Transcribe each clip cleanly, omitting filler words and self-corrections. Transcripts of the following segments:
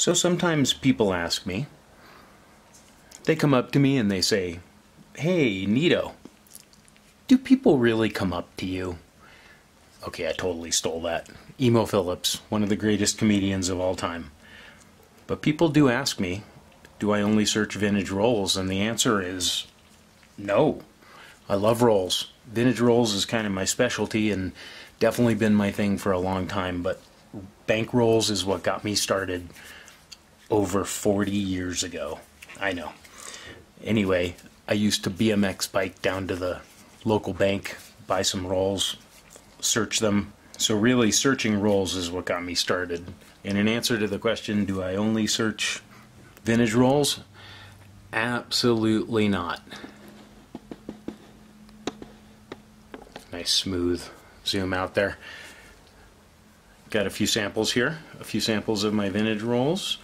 So sometimes people ask me, they come up to me and they say, "Hey, Nito, do people really come up to you?" Okay, I totally stole that. Emo Phillips, one of the greatest comedians of all time. But people do ask me, do I only search vintage rolls? And the answer is no. I love rolls. Vintage rolls is kind of my specialty and definitely been my thing for a long time, but bank rolls is what got me started over 40 years ago. I know. Anyway, I used to BMX bike down to the local bank, buy some rolls, search them. So really, searching rolls is what got me started. And in answer to the question, do I only search vintage rolls? Absolutely not. Nice smooth zoom out there. Got a few samples here, a few samples of my vintage rolls.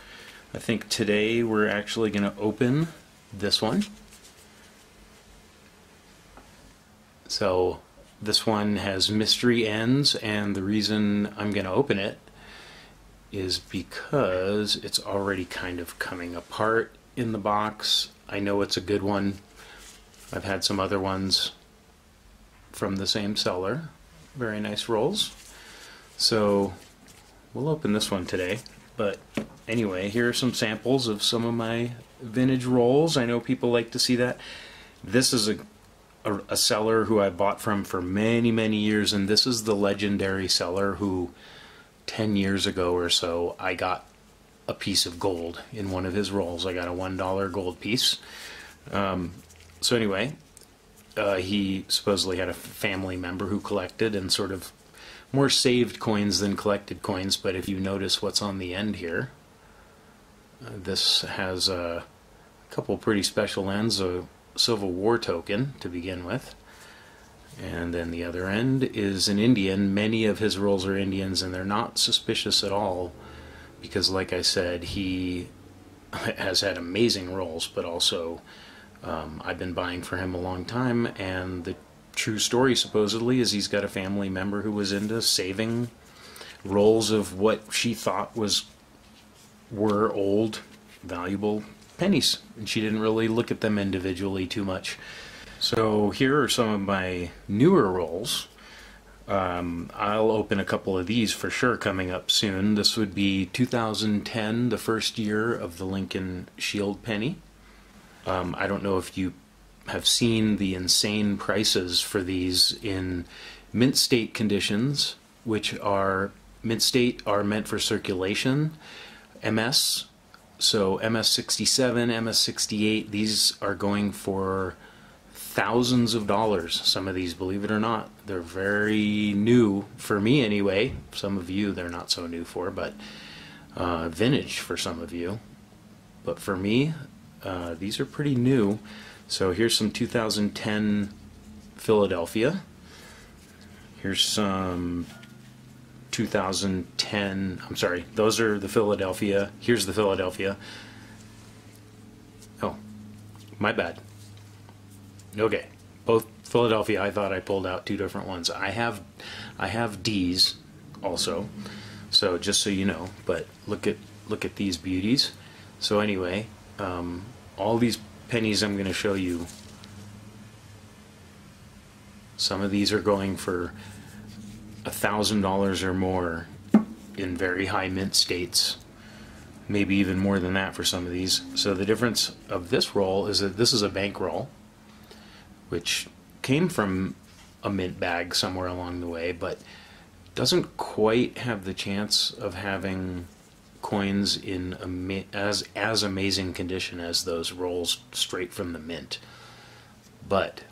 I think today we're actually going to open this one. So this one has mystery ends, and the reason I'm going to open it is because it's already kind of coming apart in the box. I know it's a good one. I've had some other ones from the same seller. Very nice rolls. So we'll open this one today. But anyway, here are some samples of some of my vintage rolls. I know people like to see that. This is a seller who I bought from for many, many years, and this is the legendary seller who 10 years ago or so I got a piece of gold in one of his rolls. I got a $1 gold piece. So anyway, he supposedly had a family member who collected and sort of more saved coins than collected coins, but if you notice what's on the end here, this has a couple pretty special ends, a Civil War token to begin with, and then the other end is an Indian. Many of his rolls are Indians, and they're not suspicious at all because, like I said, he has had amazing rolls, but also I've been buying for him a long time, and the true story supposedly is he's got a family member who was into saving rolls of what she thought were old valuable pennies, and she didn't really look at them individually too much. So here are some of my newer rolls. I'll open a couple of these for sure coming up soon. This would be 2010, the first year of the Lincoln Shield penny. I don't know if you have seen the insane prices for these in mint state conditions, which are, mint state are meant for circulation, MS. So MS-67, MS-68, these are going for thousands of dollars, some of these, believe it or not. They're very new, for me anyway. Some of you they're not so new for, but vintage for some of you. But for me, these are pretty new. So here's some 2010 Philadelphia. Here's some 2010, I'm sorry, those are the Philadelphia. Here's the Philadelphia. Oh, my bad. Okay, both Philadelphia. I thought I pulled out two different ones. I have D's also, so just so you know. But look at these beauties. So anyway, all these pennies I'm going to show you, some of these are going for $1,000 or more in very high mint states, maybe even more than that for some of these. So the difference of this roll is that this is a bank roll, which came from a mint bag somewhere along the way, but doesn't quite have the chance of having coins in as amazing condition as those rolls straight from the mint. But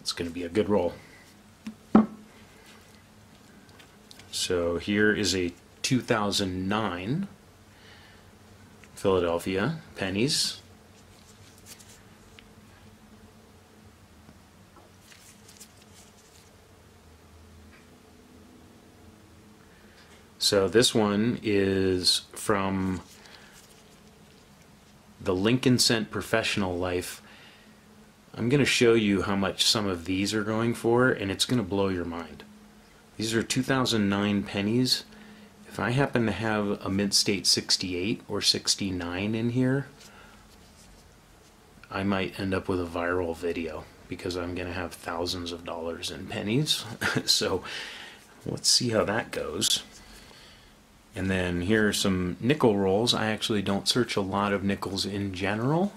it's going to be a good roll. So here is a 2009 Philadelphia pennies. So this one is from the Lincoln Cent Professional Life. I'm going to show you how much some of these are going for, and it's going to blow your mind. These are 2009 pennies. If I happen to have a mid-state 68 or 69 in here, I might end up with a viral video because I'm going to have thousands of dollars in pennies. So let's see how that goes. And then here are some nickel rolls. I actually don't search a lot of nickels in general,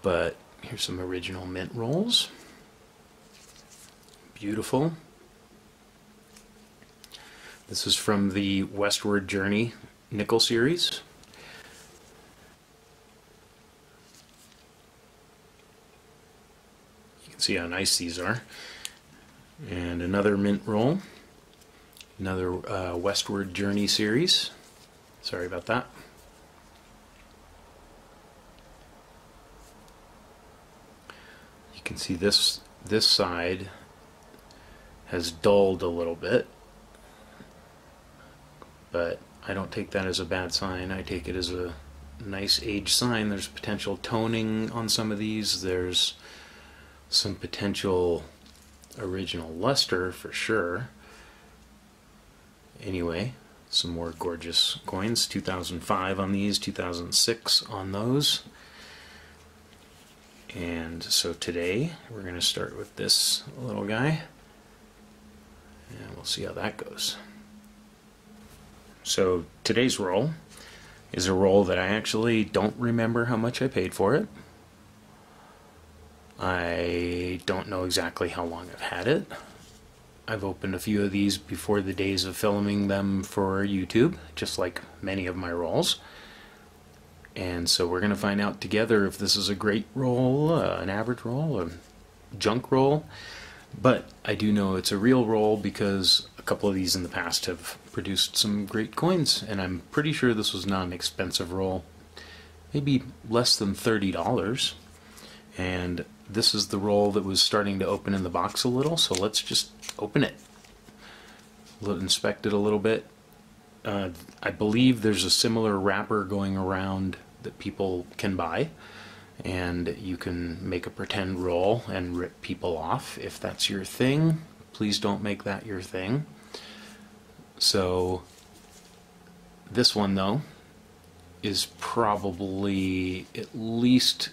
but here's some original mint rolls. Beautiful. This is from the Westward Journey nickel series. You can see how nice these are. And another mint roll. Another Westward Journey series. Sorry about that. You can see this side has dulled a little bit, but I don't take that as a bad sign. I take it as a nice age sign. There's potential toning on some of these. There's some potential original luster for sure. Anyway, some more gorgeous coins. 2005 on these, 2006 on those. And so today we're going to start with this little guy, and we'll see how that goes. So today's roll is a roll that I actually don't remember how much I paid for it. I don't know exactly how long I've had it. I've opened a few of these before the days of filming them for YouTube, just like many of my rolls. And so we're going to find out together if this is a great roll, an average roll, a junk roll. But I do know it's a real roll because a couple of these in the past have produced some great coins. And I'm pretty sure this was not an expensive roll, maybe less than $30. And this is the roll that was starting to open in the box a little, so let's just open it. Let's inspect it a little bit. I believe there's a similar wrapper going around that people can buy, and you can make a pretend roll and rip people off if that's your thing. Please don't make that your thing. So this one though is probably at least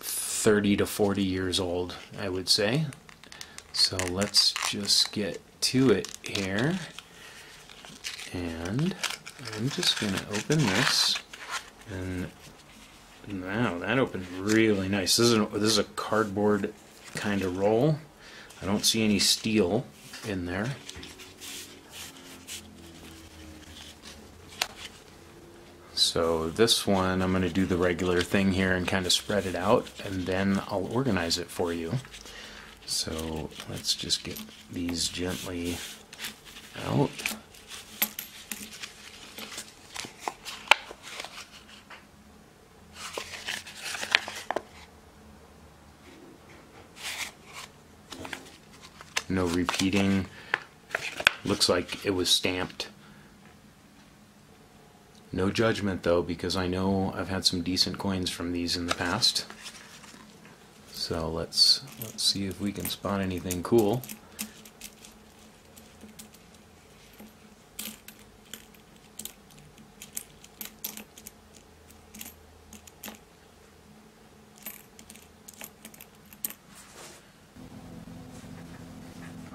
30 to 40 years old, I would say. So let's just get to it here. And I'm just going to open this. And wow, that opened really nice. This is a cardboard kind of roll. I don't see any steel in there. So this one, I'm going to do the regular thing here and kind of spread it out, and then I'll organize it for you. So let's just get these gently out. No repeating. Looks like it was stamped. No judgment though, because I know I've had some decent coins from these in the past. So let's see if we can spot anything cool.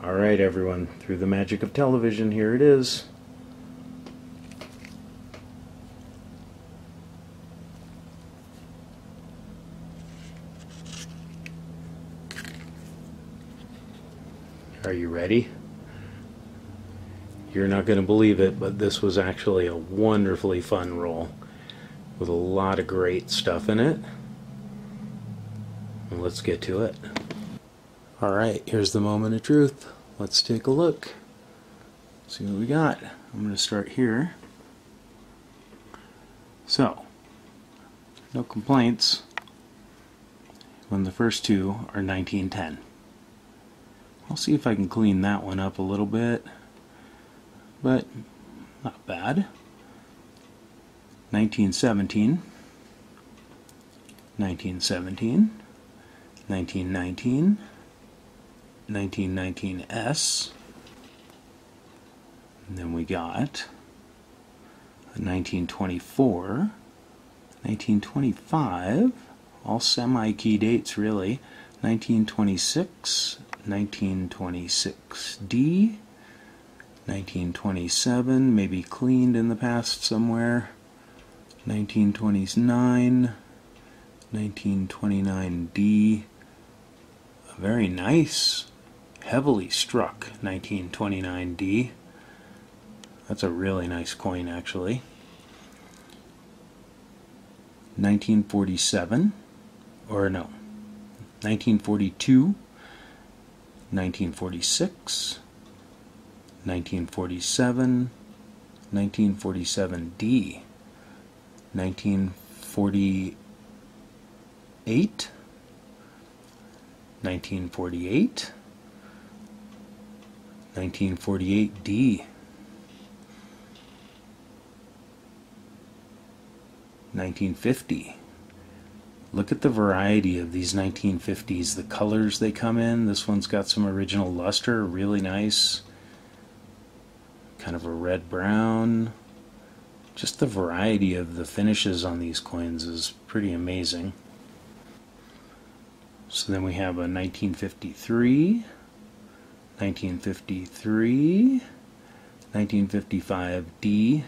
All right, everyone, through the magic of television, here it is. Are you ready? You're not going to believe it, but this was actually a wonderfully fun roll with a lot of great stuff in it. And let's get to it. All right, here's the moment of truth. Let's take a look. See what we got. I'm going to start here. So, no complaints when the first two are 1910. I'll see if I can clean that one up a little bit, but not bad. 1917, 1917, 1919, 1919S, And then we got a 1924, 1925, all semi-key dates really, 1926, 1926D, 1927, maybe cleaned in the past somewhere, 1929, 1929D, a very nice, heavily struck 1929D. That's a really nice coin, actually. 1947, or no, 1942, 1946, 1947, 1947D, 1948, 1948, 1948D, 1950. Look at the variety of these 1950s, the colors they come in. This one's got some original luster, really nice. Kind of a red-brown. Just the variety of the finishes on these coins is pretty amazing. So then we have a 1953, 1953, 1955D.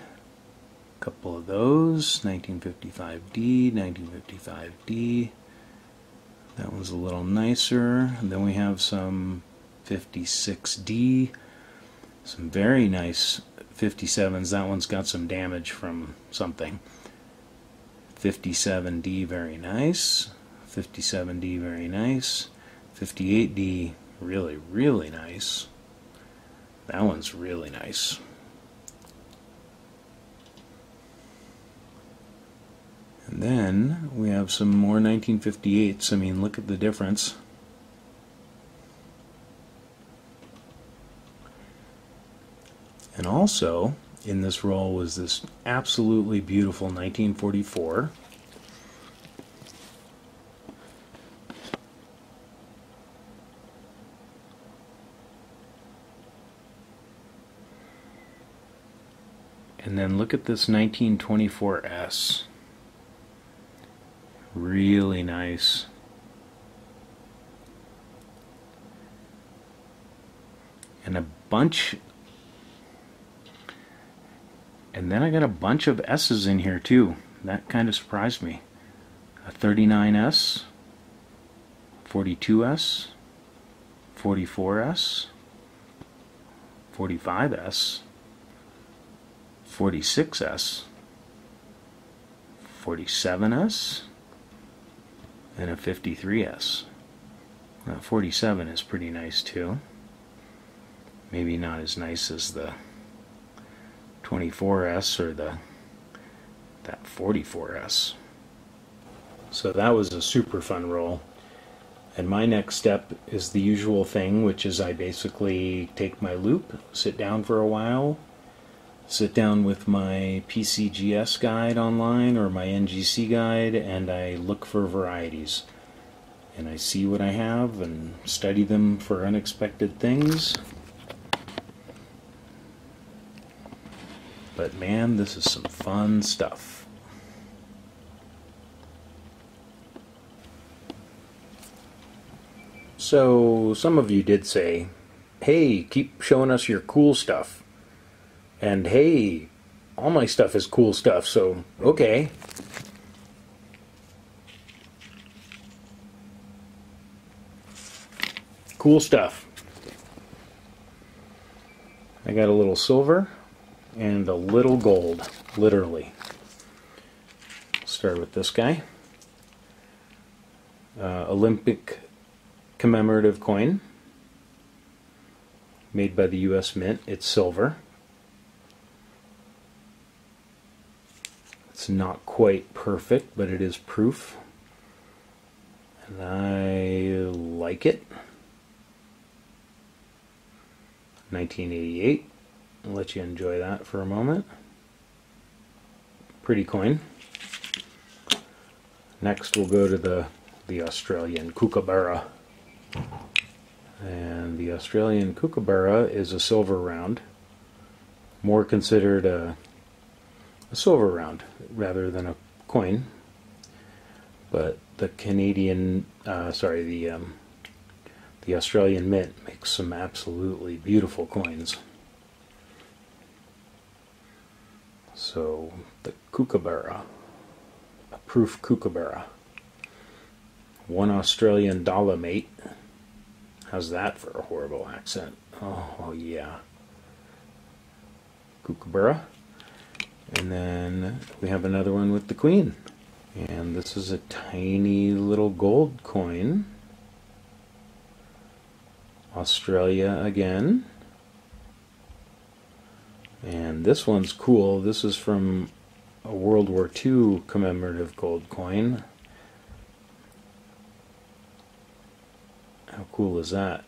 Couple of those, 1955D, 1955D. That one's a little nicer. And then we have some 56D, some very nice 57s. That one's got some damage from something. 57D, very nice. 57D, very nice. 58D, really, really nice. That one's really nice. And then we have some more 1958s. I mean, look at the difference. And also in this roll was this absolutely beautiful 1944. And then look at this 1924S. Really nice. And a bunch. And then I got a bunch of S's in here too. That kind of surprised me. A 39S, 42S, 44S, 45S, 46S, 47S, and a 53S. 47 is pretty nice too. Maybe not as nice as the 24S or that 44S. So that was a super fun roll. And my next step is the usual thing, which is I basically take my loop, sit down for a while, sit down with my PCGS guide online or my NGC guide, and I look for varieties. And I see what I have and study them for unexpected things. But man, this is some fun stuff. So some of you did say, hey, keep showing us your cool stuff. And hey, all my stuff is cool stuff, so okay. Cool stuff. I got a little silver and a little gold, literally. Start with this guy. Olympic commemorative coin made by the US Mint. It's silver. It's not quite perfect, but it is proof, and I like it. 1988. I'll let you enjoy that for a moment. Pretty coin. Next we'll go to the Australian Kookaburra. And the Australian Kookaburra is a silver round. more considered a silver round rather than a coin. But the the Australian Mint makes some absolutely beautiful coins. So the Kookaburra, a proof Kookaburra, $1 Australian, mate. How's that for a horrible accent? Oh yeah, Kookaburra. And then we have another one with the Queen, and this is a tiny little gold coin, Australia again. And this one's cool. This is from a World War II commemorative gold coin. How cool is that?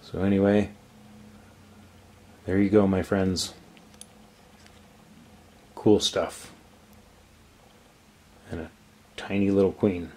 So anyway, there you go, my friends. Cool stuff. And a tiny little queen.